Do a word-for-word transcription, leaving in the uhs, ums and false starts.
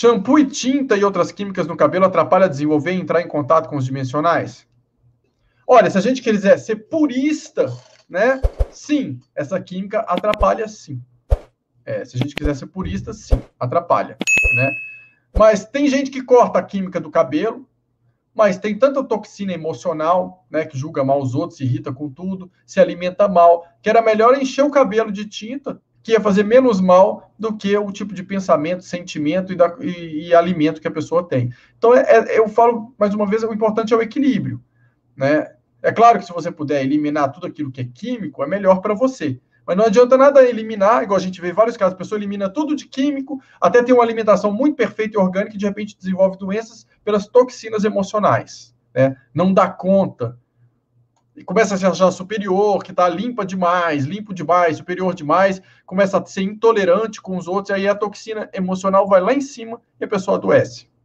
Shampoo e tinta e outras químicas no cabelo atrapalha a desenvolver e entrar em contato com os dimensionais? Olha, se a gente quiser ser purista, né? Sim, essa química atrapalha sim. É, se a gente quiser ser purista, sim, atrapalha, né? Mas tem gente que corta a química do cabelo, mas tem tanta toxina emocional, né, que julga mal os outros, se irrita com tudo, se alimenta mal, que era melhor encher o cabelo de tinta, que ia fazer menos mal do que o tipo de pensamento, sentimento e, da, e, e alimento que a pessoa tem. Então, é, é, eu falo, mais uma vez, o importante é o equilíbrio, né? É claro que se você puder eliminar tudo aquilo que é químico, é melhor para você. Mas não adianta nada eliminar, igual a gente vê em vários casos, a pessoa elimina tudo de químico, até tem uma alimentação muito perfeita e orgânica e de repente desenvolve doenças pelas toxinas emocionais, né? Não dá conta. E começa a se achar superior, que está limpa demais, limpo demais, superior demais, começa a ser intolerante com os outros, e aí a toxina emocional vai lá em cima e a pessoa adoece.